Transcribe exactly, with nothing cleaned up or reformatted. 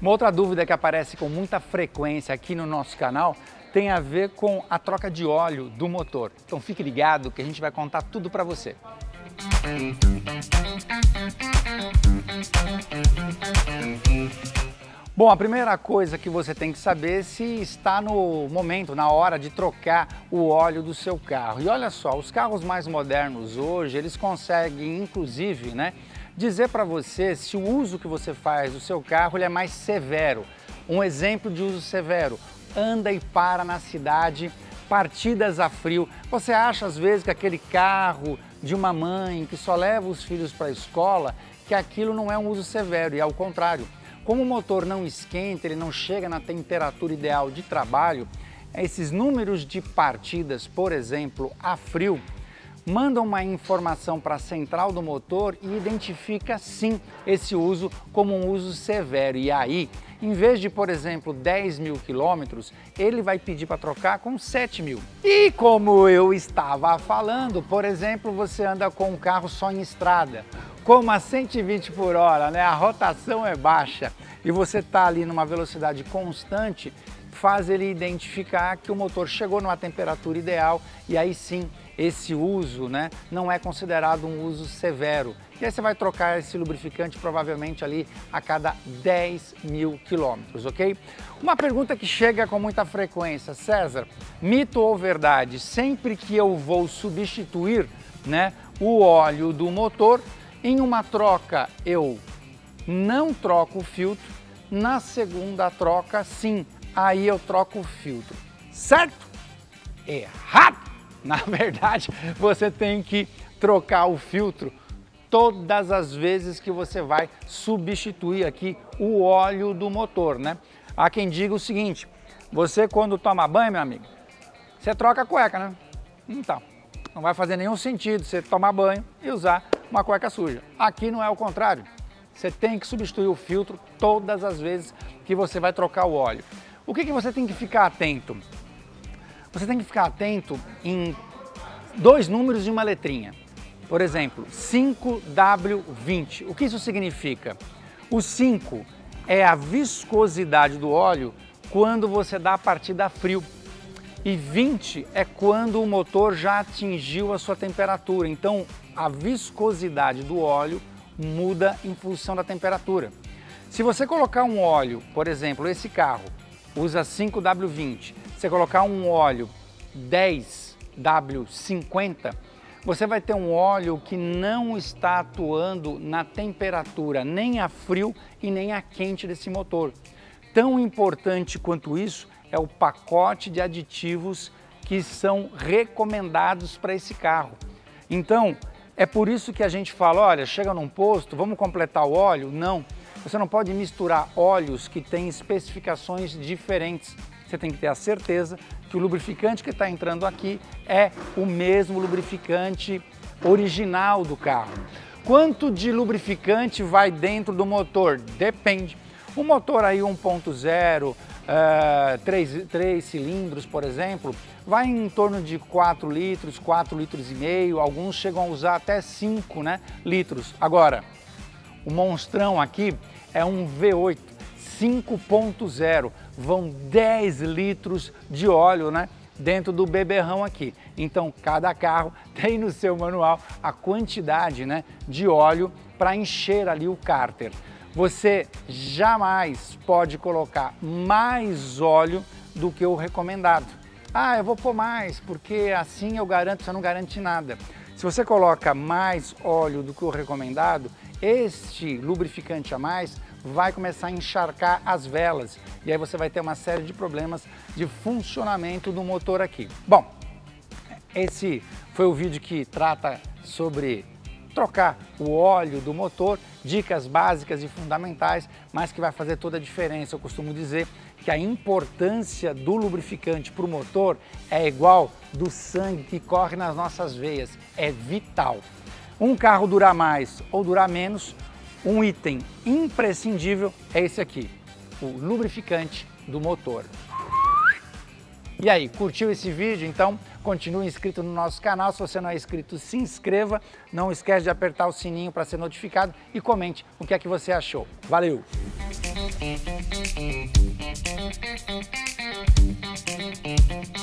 Uma outra dúvida que aparece com muita frequência aqui no nosso canal tem a ver com a troca de óleo do motor. Então fique ligado que a gente vai contar tudo para você. Bom, a primeira coisa que você tem que saber é se está no momento, na hora de trocar o óleo do seu carro. E olha só, os carros mais modernos hoje, eles conseguem, inclusive, né, dizer para você se o uso que você faz do seu carro ele é mais severo. Um exemplo de uso severo, anda e para na cidade, partidas a frio. Você acha às vezes que aquele carro de uma mãe que só leva os filhos para a escola, que aquilo não é um uso severo, e ao contrário. Como o motor não esquenta, ele não chega na temperatura ideal de trabalho, esses números de partidas, por exemplo, a frio, mandam uma informação para a central do motor e identifica sim esse uso como um uso severo. E aí, em vez de, por exemplo, dez mil quilômetros, ele vai pedir para trocar com sete mil. E como eu estava falando, por exemplo, você anda com um carro só em estrada, como a cento e vinte por hora, né? A rotação é baixa e você está ali numa velocidade constante, faz ele identificar que o motor chegou numa temperatura ideal e aí sim esse uso, né, não é considerado um uso severo. E aí você vai trocar esse lubrificante provavelmente ali a cada dez mil quilômetros, ok? Uma pergunta que chega com muita frequência, César, mito ou verdade, sempre que eu vou substituir, né, o óleo do motor, em uma troca eu não troco o filtro, na segunda troca sim, aí eu troco o filtro, certo? Errado! Na verdade, você tem que trocar o filtro todas as vezes que você vai substituir aqui o óleo do motor, né? Há quem diga o seguinte, você quando toma banho, meu amigo, você troca a cueca, né? Então, não vai fazer nenhum sentido você tomar banho e usar uma cueca suja. Aqui não é o contrário. Você tem que substituir o filtro todas as vezes que você vai trocar o óleo. O que que você tem que ficar atento? Você tem que ficar atento em dois números e uma letrinha. Por exemplo, cinco W vinte. O que isso significa? O cinco é a viscosidade do óleo quando você dá a partida a frio. E vinte é quando o motor já atingiu a sua temperatura. Então, a viscosidade do óleo muda em função da temperatura. Se você colocar um óleo, por exemplo, esse carro usa cinco W vinte, você colocar um óleo dez W cinquenta, você vai ter um óleo que não está atuando na temperatura nem a frio e nem a quente desse motor. Tão importante quanto isso é o pacote de aditivos que são recomendados para esse carro. Então, é por isso que a gente fala, olha, chega num posto, vamos completar o óleo? Não, você não pode misturar óleos que têm especificações diferentes. Você tem que ter a certeza que o lubrificante que está entrando aqui é o mesmo lubrificante original do carro. Quanto de lubrificante vai dentro do motor? Depende. O motor aí um ponto zero, Uh, três, três cilindros, por exemplo, vai em torno de quatro litros, quatro litros e meio, alguns chegam a usar até cinco, né, litros. Agora, o monstrão aqui é um V oito, cinco ponto zero, vão dez litros de óleo, né, dentro do beberrão aqui. Então, cada carro tem no seu manual a quantidade, né, de óleo para encher ali o cárter. Você jamais pode colocar mais óleo do que o recomendado. Ah, eu vou pôr mais, porque assim eu garanto, você não garante nada. Se você coloca mais óleo do que o recomendado, este lubrificante a mais vai começar a encharcar as velas. E aí você vai ter uma série de problemas de funcionamento do motor aqui. Bom, esse foi o vídeo que trata sobre trocar o óleo do motor, dicas básicas e fundamentais, mas que vai fazer toda a diferença. Eu costumo dizer que a importância do lubrificante para o motor é igual do sangue que corre nas nossas veias, é vital. Um carro durar mais ou durar menos, um item imprescindível é esse aqui, o lubrificante do motor. E aí, curtiu esse vídeo? Então continue inscrito no nosso canal, se você não é inscrito, se inscreva, não esquece de apertar o sininho para ser notificado e comente o que é que você achou. Valeu!